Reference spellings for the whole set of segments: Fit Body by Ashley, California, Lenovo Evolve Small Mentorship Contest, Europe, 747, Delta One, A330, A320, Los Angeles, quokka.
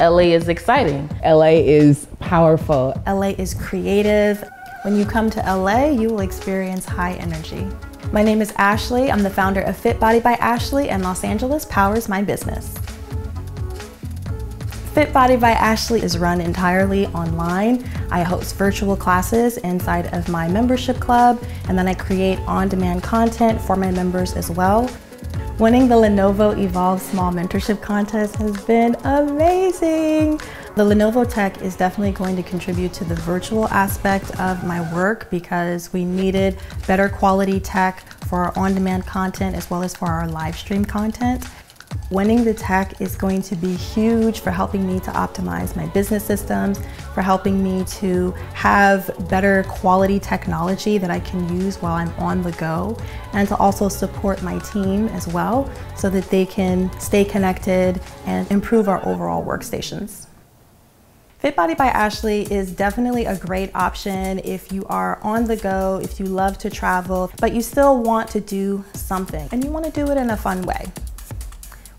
LA is exciting. LA is powerful. LA is creative. When you come to LA, you will experience high energy. My name is Ashley. I'm the founder of Fit Body by Ashley, and Los Angeles powers my business. Fit Body by Ashley is run entirely online. I host virtual classes inside of my membership club, and then I create on-demand content for my members as well. Winning the Lenovo Evolve Small Mentorship Contest has been amazing. The Lenovo tech is definitely going to contribute to the virtual aspect of my work because we needed better quality tech for our on-demand content as well as for our live stream content. Winning the tech is going to be huge for helping me to optimize my business systems, for helping me to have better quality technology that I can use while I'm on the go, and to also support my team as well so that they can stay connected and improve our overall workstations. Fit Body by Ashley is definitely a great option if you are on the go, if you love to travel, but you still want to do something and you want to do it in a fun way.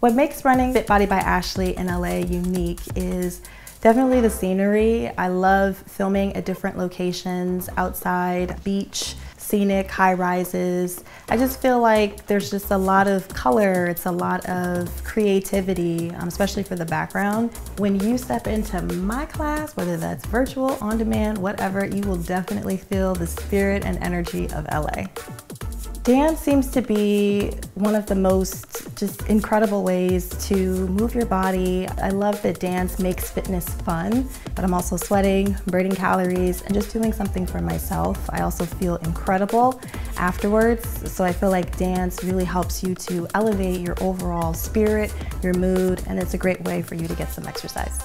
What makes running Fit Body by Ashley in LA unique is definitely the scenery. I love filming at different locations, outside, beach, scenic, high rises. I just feel like there's just a lot of color. It's a lot of creativity, especially for the background. When you step into my class, whether that's virtual, on demand, whatever, you will definitely feel the spirit and energy of LA. Dance seems to be one of the most just incredible ways to move your body. I love that dance makes fitness fun, but I'm also sweating, burning calories, and just doing something for myself. I also feel incredible afterwards, so I feel like dance really helps you to elevate your overall spirit, your mood, and it's a great way for you to get some exercise.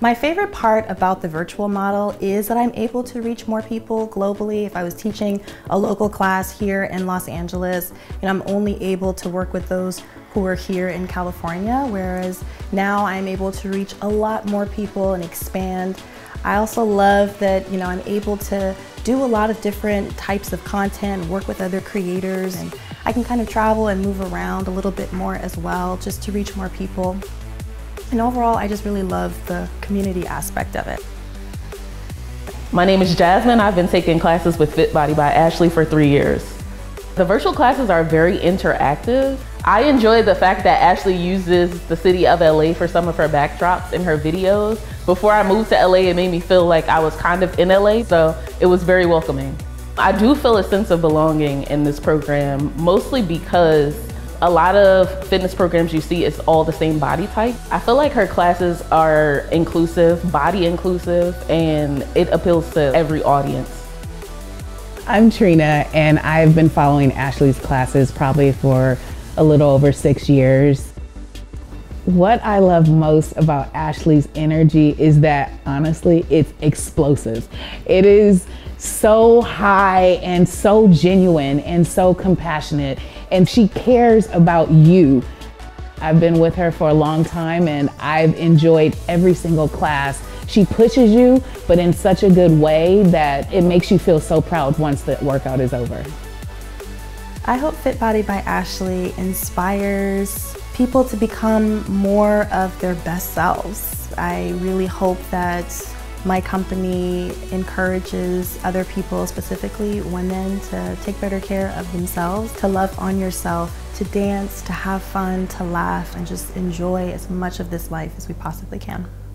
My favorite part about the virtual model is that I'm able to reach more people globally. If I was teaching a local class here in Los Angeles, and I'm only able to work with those who are here in California, whereas now I'm able to reach a lot more people and expand. I also love that, you know, I'm able to do a lot of different types of content, work with other creators, and I can kind of travel and move around a little bit more as well, just to reach more people. And overall, I just really love the community aspect of it. My name is Jasmine. I've been taking classes with Fit Body by Ashley for 3 years. The virtual classes are very interactive. I enjoy the fact that Ashley uses the city of LA for some of her backdrops in her videos. Before I moved to LA, it made me feel like I was kind of in LA, so it was very welcoming. I do feel a sense of belonging in this program, mostly because a lot of fitness programs you see, it's all the same body type. I feel like her classes are inclusive, body inclusive, and it appeals to every audience. I'm Trina, and I've been following Ashley's classes probably for a little over 6 years. What I love most about Ashley's energy is that, honestly, it's explosive. It is so high and so genuine and so compassionate, and she cares about you. I've been with her for a long time and I've enjoyed every single class. She pushes you, but in such a good way that it makes you feel so proud once the workout is over. I hope Fit Body by Ashley inspires people to become more of their best selves. I really hope that my company encourages other people, specifically women, to take better care of themselves, to love on yourself, to dance, to have fun, to laugh, and just enjoy as much of this life as we possibly can.